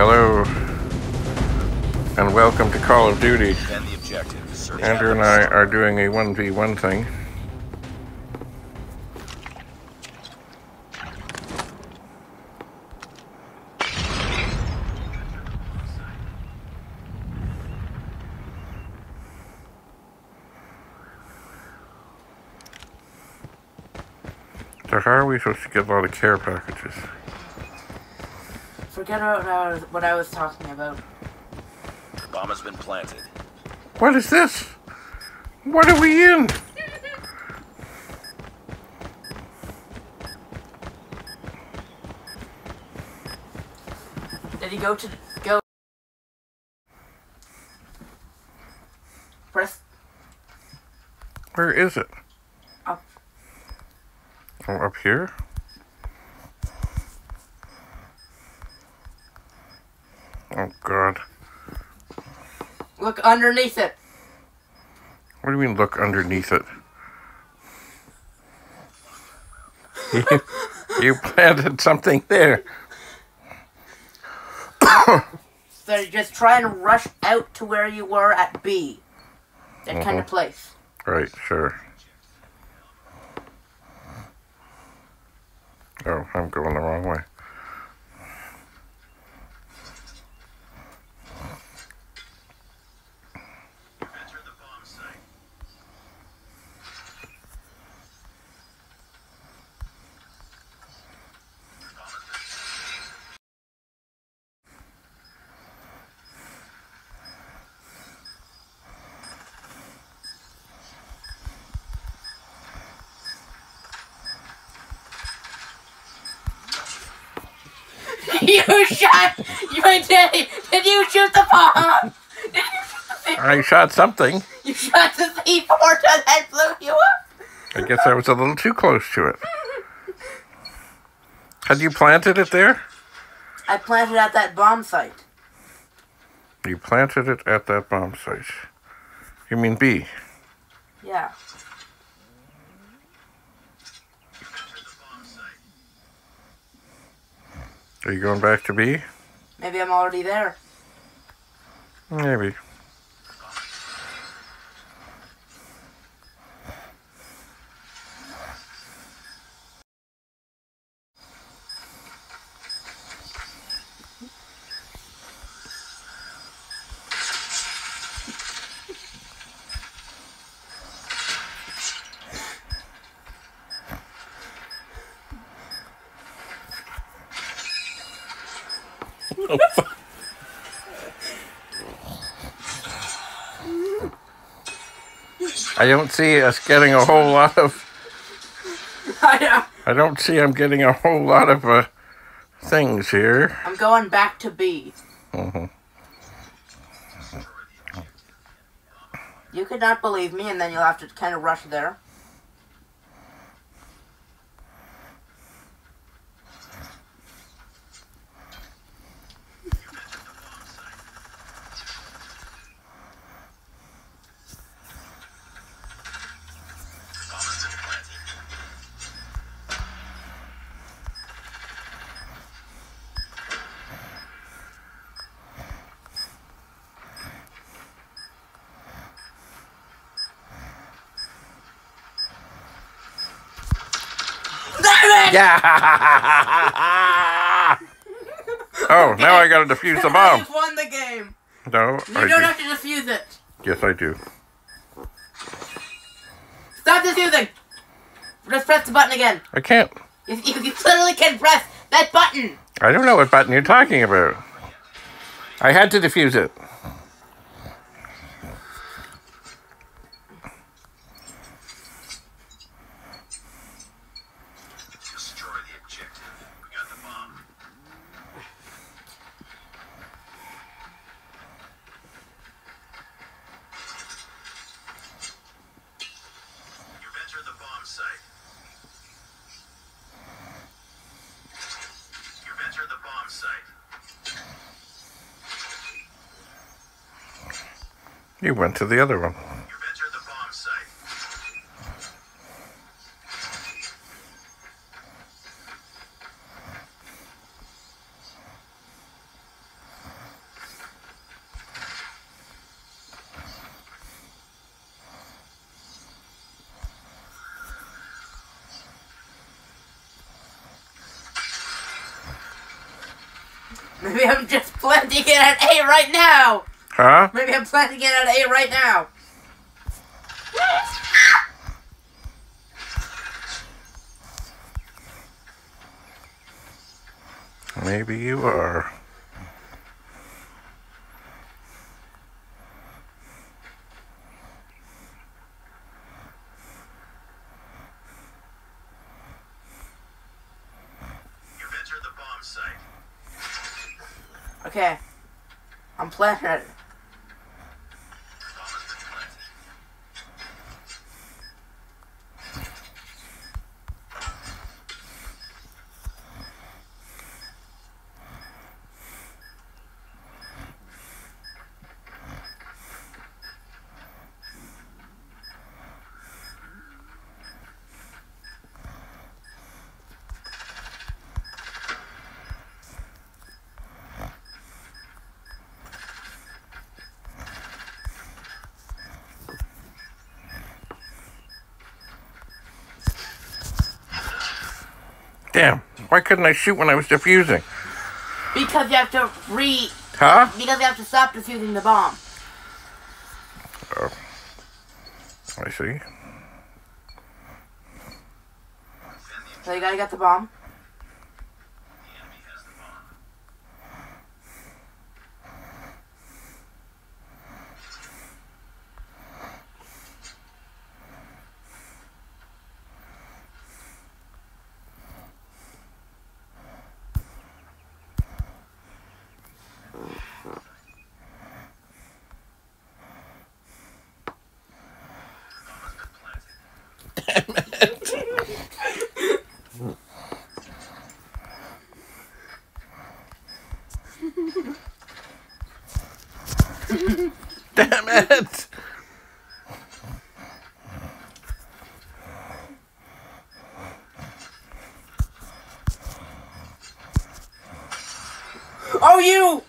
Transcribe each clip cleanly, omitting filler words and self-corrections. Hello, and welcome to Call of Duty. Andrew and I are doing a 1v1 thing. So how are we supposed to get a lot of care packages? Forget about what I was talking about. The bomb has been planted. What is this? What are we in? Did he go? Press. Where is it? Up. Oh, up here? Oh, God. Look underneath it. What do you mean, look underneath it? You planted something there. So you just try and rush out to where you were at B. That kind of place. Right, sure. Oh, I'm going the wrong way. You shot your daddy! Did you shoot the bomb? Did you shoot the C4? I shot something. You shot the C4 till that blew you up? I guess I was a little too close to it. Had you planted it there? I planted at that bomb site. You planted it at that bomb site. You mean B? Yeah. Are you going back to B? Maybe I'm already there. Maybe. Oh, fuck. I don't see us getting a whole lot of... I don't see I'm getting a whole lot of things here. I'm going back to B. You could not believe me, and then you'll have to kind of rush there. Yeah! Oh, now I gotta defuse the bomb. You've won the game. No, I don't have to defuse it. Yes, I do. Stop defusing. Just press the button again. I can't. You literally can't press that button. I don't know what button you're talking about. I had to defuse it. You went to the other one. You've entered the bomb site. Maybe I'm just planting it at A right now. Huh? Maybe I'm planting it at A right now. Maybe you are. You've entered the bomb site. Okay. I'm planting it. Damn, why couldn't I shoot when I was diffusing? Because you have to Huh? Because you have to stop diffusing the bomb. Oh. I see. So you gotta get the bomb? The enemy has the bomb. Damn it! Oh, you!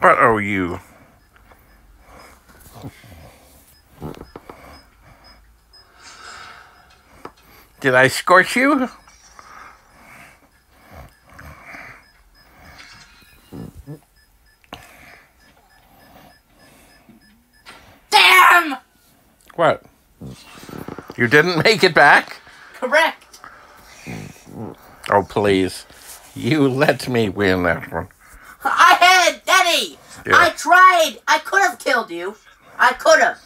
What are you? Did I scorch you? Damn! What? You didn't make it back? Correct. Oh, please. You let me win that one. I had Daddy! Yeah. I tried! I could have killed you. I could have.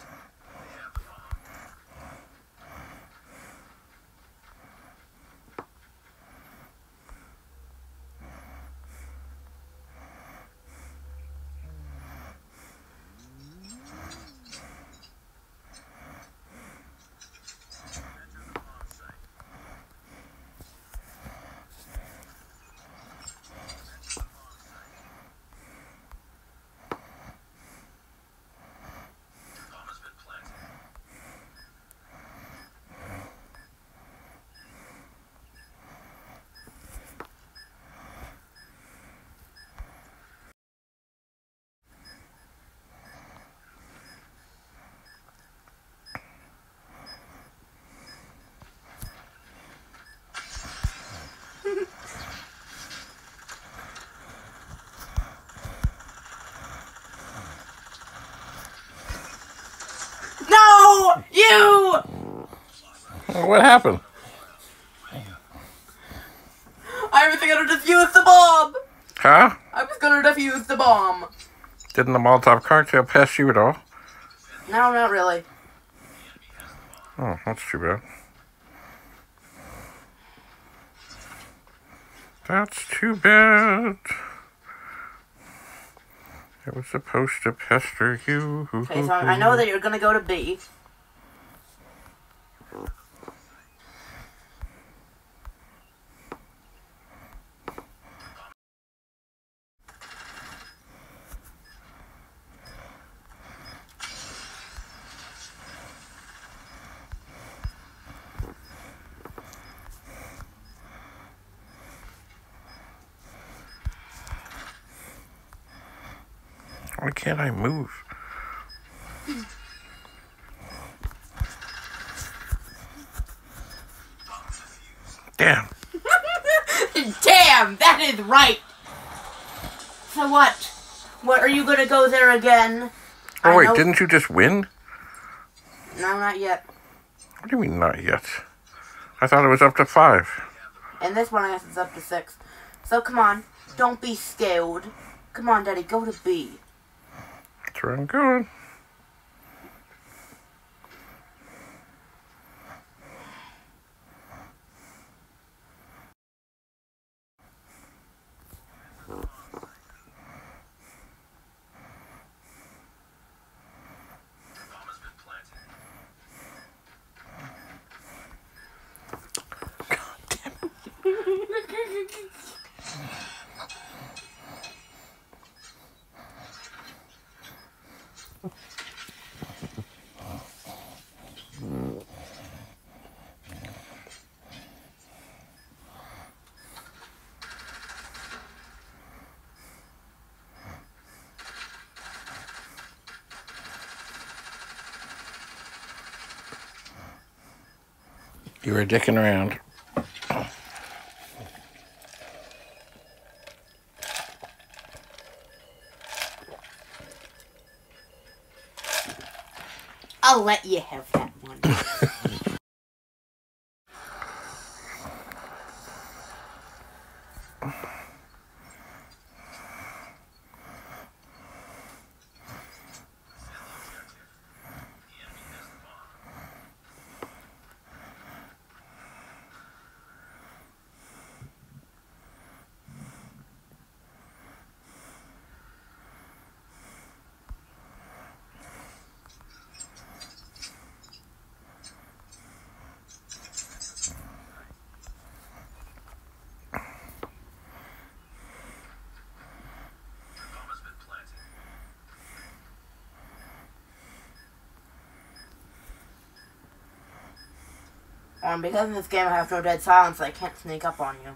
You! What happened? I was gonna defuse the bomb! Huh? I was gonna defuse the bomb. Didn't the Molotov cocktail pass you at all? No, not really. Oh, that's too bad. That's too bad. It was supposed to pester you. Okay, so I know that you're gonna go to B. Why can't I move? Damn. Damn! them. That is right. So what? What, are you going to go there again? Oh, wait, didn't you just win? No, not yet. What do you mean, not yet? I thought it was up to 5. And this one, I guess, it's up to 6. So, come on. Don't be scared. Come on, Daddy. Go to B. That's where I'm going. You were dicking around. I'll let you have that one. Because in this game I have no dead silence, I can't sneak up on you.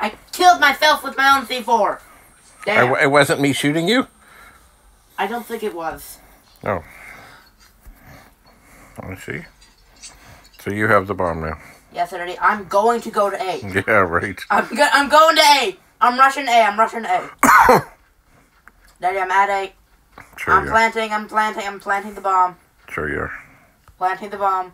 I killed myself with my own C4. It wasn't me shooting you? I don't think it was. Oh. Let me see. So you have the bomb now. Yes, already. I'm going to go to A. Yeah, right. I'm going to A. I'm rushing A. I'm rushing A. Daddy, I'm at A. Sure I'm planting. I'm planting. I'm planting the bomb. Sure you are. Planting the bomb.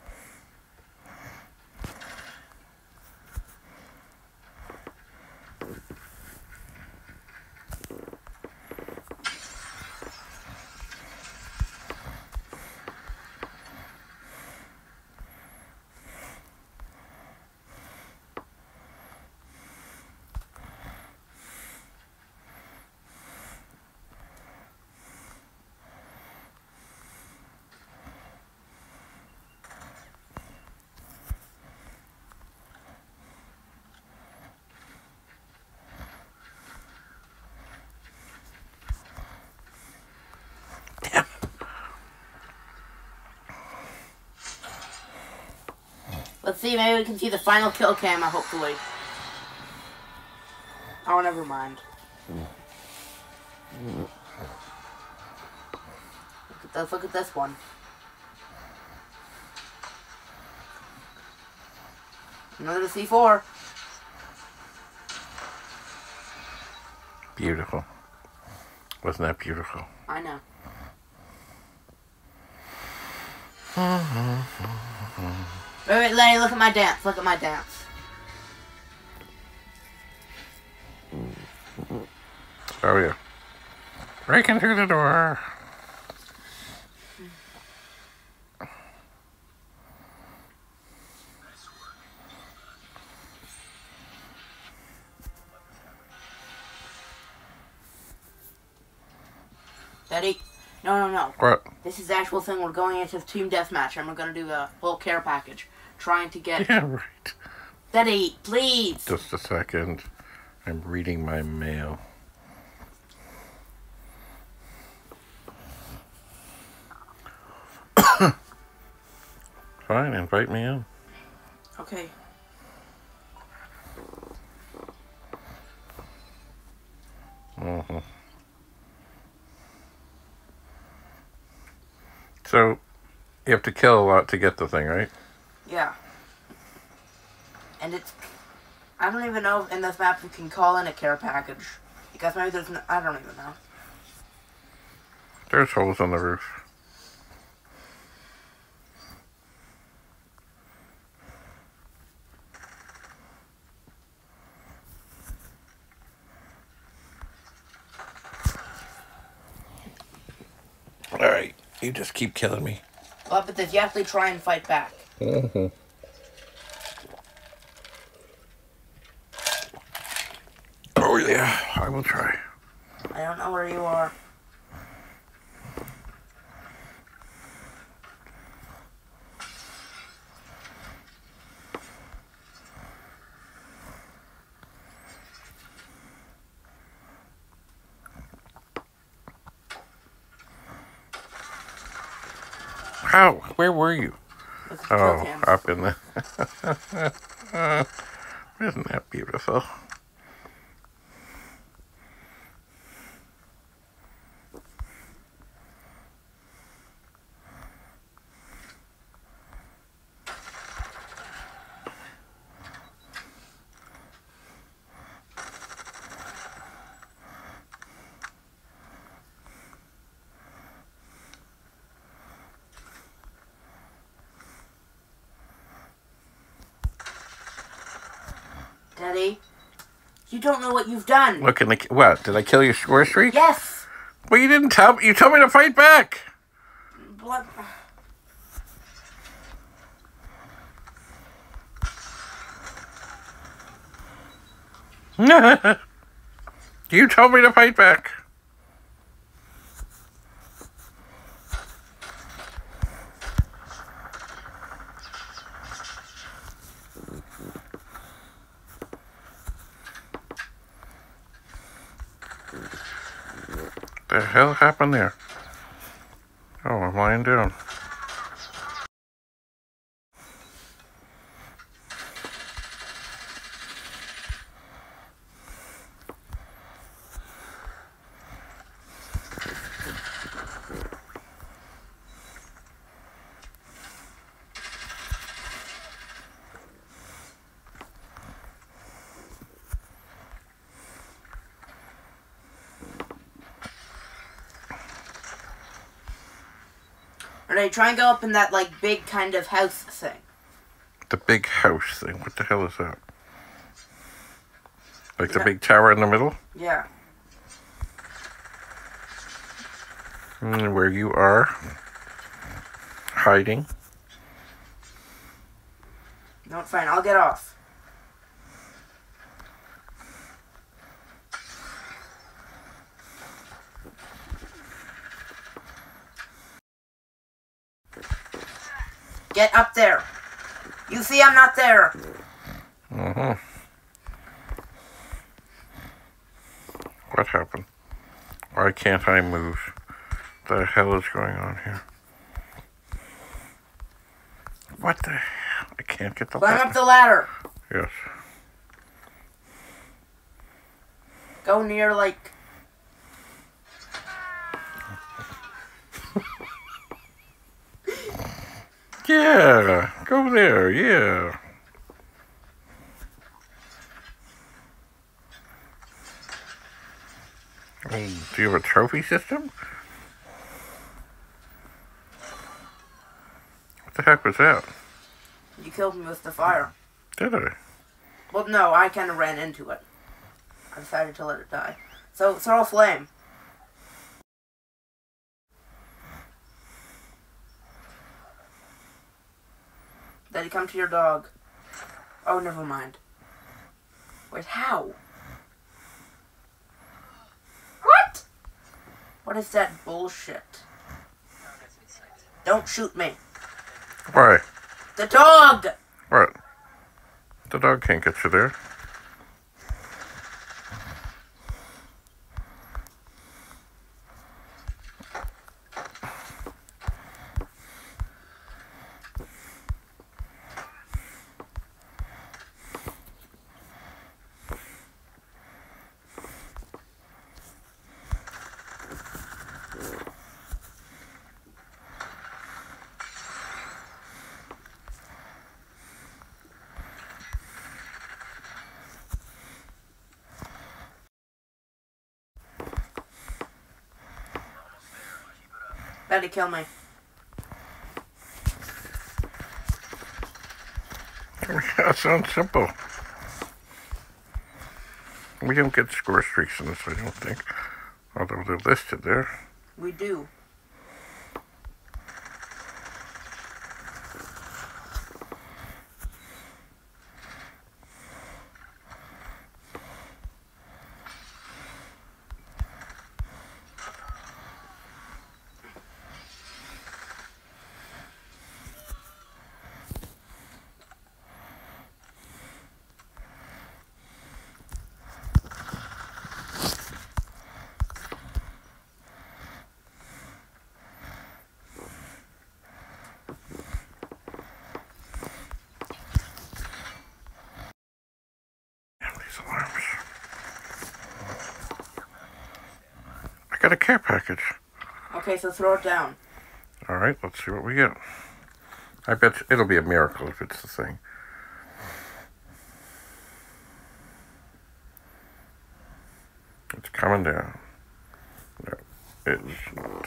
Let's see, maybe we can see the final kill cam, hopefully. Oh, never mind. Look at this one. Another C4. Beautiful. Wasn't that beautiful? I know. Wait, Lenny, look at my dance. Look at my dance. Oh, yeah. Breaking through the door. Nice work. Daddy. No. What? This is the actual thing. We're going into Team Deathmatch, and we're going to do a whole care package. Trying to get... Yeah, right. Daddy, please! Just a second. I'm reading my mail. Fine, invite me in. Okay. Mm-hmm. So, you have to kill a lot to get the thing, right? Yeah. And it's... I don't even know if in this map you can call in a care package. Because maybe there's no... I don't even know. There's holes on the roof. Alright, you just keep killing me. Well, but if you actually try and fight back. Mm-hmm. Oh yeah, I will try. I don't know where you are. Ow, where were you? Oh, up in the... Isn't that beautiful? Daddy, you don't know what you've done. Look in the... What? Did I kill your score streak? Yes. Well, you didn't tell me. You told me to fight back. What? You told me to fight back. What the hell happened there? Oh, I'm lying down. Alright, try and go up in that, like, big kind of house thing. The big house thing? What the hell is that? Like the big tower in the middle? Yeah. And where you are. Hiding. No, it's fine. I'll get off. Get up there. You see I'm not there. Mm-hmm. What happened? Why can't I move? What the hell is going on here? What the hell? I can't get the ladder. Climb up the ladder. Yes. Go near, like... Yeah, go there, yeah. Do you have a trophy system? What the heck was that? You killed me with the fire. Did I? Well, no, I kind of ran into it. I decided to let it die. So, throw a flame. Daddy, come to your dog. Oh, never mind. Wait, how? What? What is that bullshit? Don't shoot me. Why? The dog! What? The dog can't get you there. About to kill me. That sounds simple. We don't get score streaks in this, I don't think. Although they're listed there. We do. A care package. Okay, so throw it down. All right, let's see what we get. I bet it'll be a miracle if it's the thing. It's coming down. No, it is not.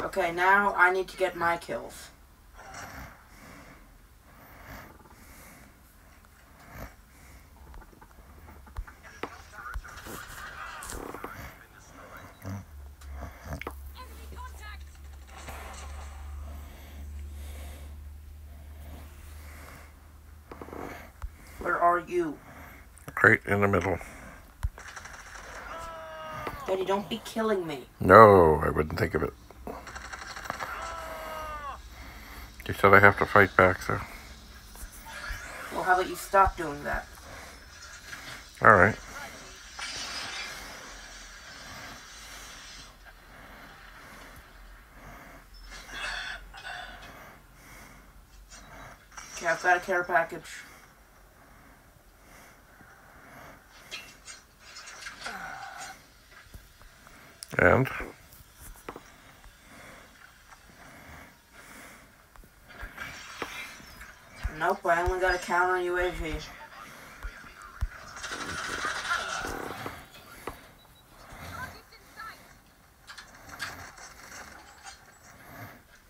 Okay, now I need to get my kills. You. Right in the middle. Daddy, don't be killing me. No, I wouldn't think of it. You said I have to fight back, though. Well, how about you stop doing that? All right. Okay, I've got a care package. And nope, I only got a count on UAV.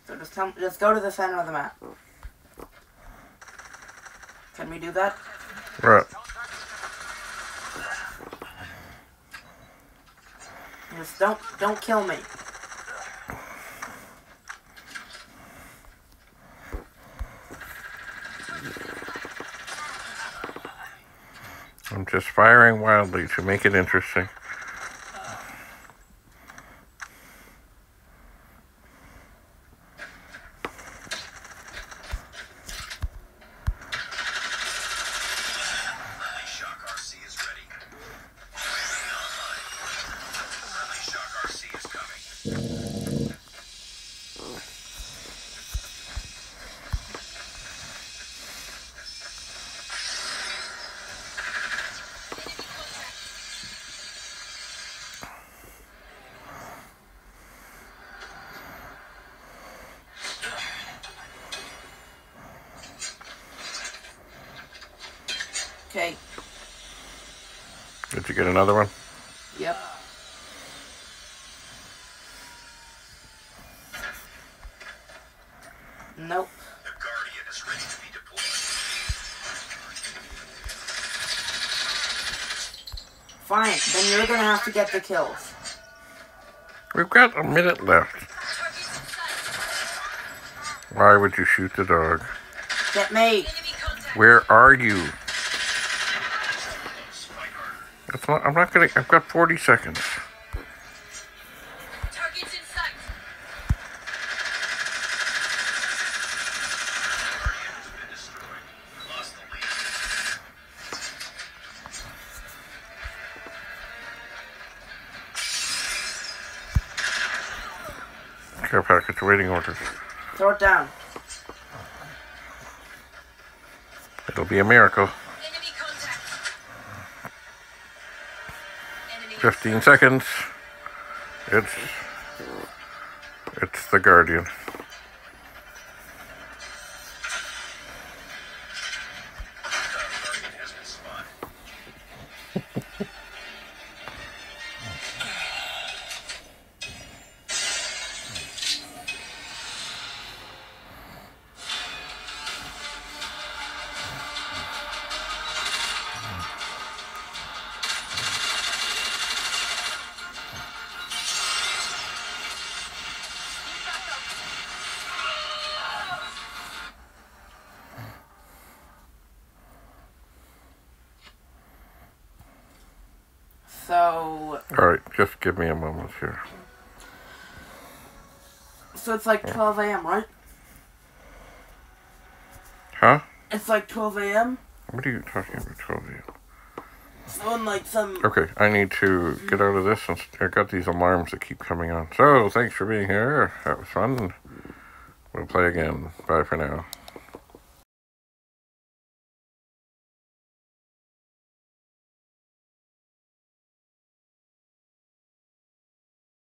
So just go to the center of the map. Can we do that? Right. Just don't kill me. I'm just firing wildly to make it interesting. Okay. Did you get another one? Yep. Nope. The Guardian is ready to be deployed. Fine, then you're gonna have to get the kills. We've got a minute left. Why would you shoot the dog? Get me. Where are you? I'm not gonna. I've got 40 seconds. Target's in sight. Care package waiting orders. Throw it down. It'll be a miracle. 15 seconds. It's the Guardian. So... Alright, just give me a moment here. So it's like 12 a.m., right? Huh? It's like 12 a.m.? What are you talking about, 12 a.m.? So in like some... Okay, I need to get out of this. And I got these alarms that keep coming on. So, thanks for being here. That was fun. We'll play again. Bye for now.